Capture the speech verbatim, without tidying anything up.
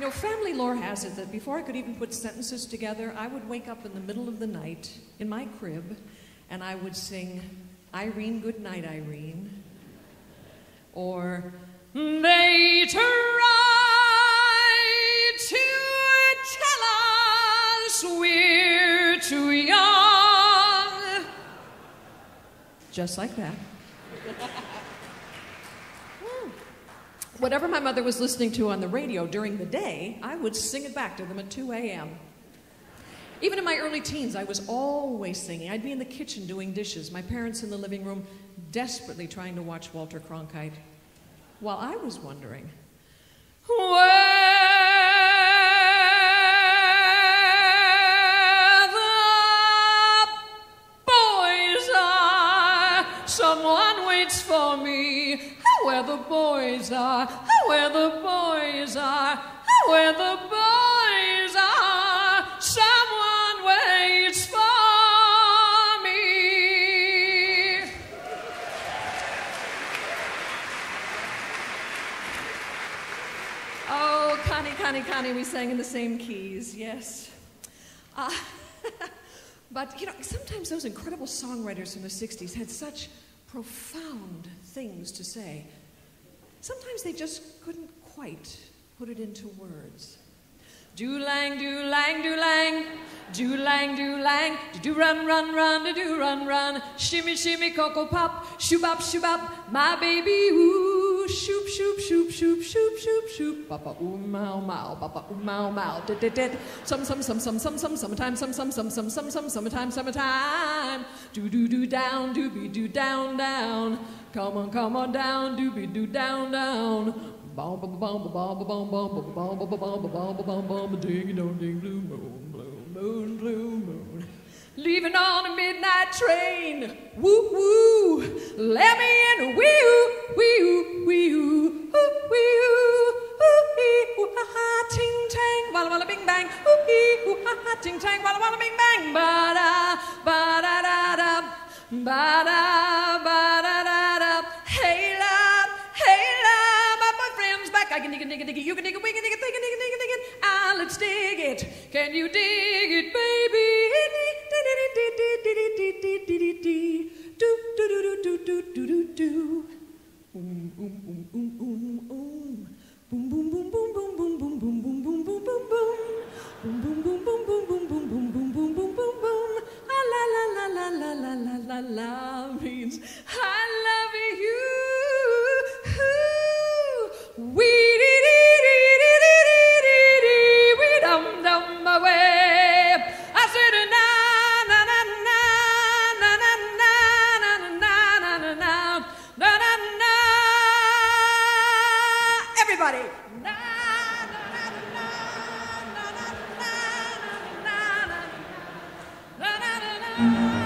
You know, family lore has it that before I could even put sentences together, I would wake up in the middle of the night in my crib, and I would sing, Irene, good night, Irene. Or, they try to tell us we're too young. Just like that. Whatever my mother was listening to on the radio during the day, I would sing it back to them at two A M Even in my early teens, I was always singing. I'd be in the kitchen doing dishes, my parents in the living room, desperately trying to watch Walter Cronkite, while I was wondering, where the boys are, someone waits for me. Where the boys are, where the boys are, where the boys are, someone waits for me. Oh, Connie, Connie, Connie, we sang in the same keys, yes. Uh, but, you know, sometimes those incredible songwriters from the sixties had such profound things to say. Sometimes they just couldn't quite put it into words. Do-lang, do-lang, do-lang, do-lang, do-lang, do-do run, run, run, do-do run, run, shimmy, shimmy, Ko-Ko-Bop, shoo-bop, shoo-bop, my baby, ooh, shoop, shoop, shoop, shoop, shoop, shoop, shoop, Papa-Oom-Mow-Mow, Papa-Oom-Mow-Mow, da-da-da, some, some, some, some, some, some, summertime, some, some, some, some, some, some, summertime, summertime, do-do-do down, do-be-do down, down, come on, come on down, do-be-do down, down, bom bom bom bom bom bom bom bom bom bom bom bom ding dong ding blue moon blue moon blue moon leaving on a midnight train, woo woo, let me in, wee oo wee oo wee oo wee oo wee oo ha ha ting tang walla walla bing bang wee oo ha ha ting tang walla walla bing bang ba da ba da da da ba da ba da da da hey love hey love. I can dig it, dig it, dig it, you can dig it, we can dig it, dig it, dig it, dig it, dig it, ah, let's dig it. Can you dig it, baby? Do do do do do do do do. Boom boom boom boom boom boom. Boom boom boom boom boom boom boom boom boom boom boom boom boom. Boom boom boom boom boom boom boom boom boom boom boom boom boom. Ah la la la la la la la la la means I love you. We dee dee dee dee dee dee dee dee we dum dum away. I said na na na na na na na na na na na na na na. Everybody. Na na na na na na na na na na na na na.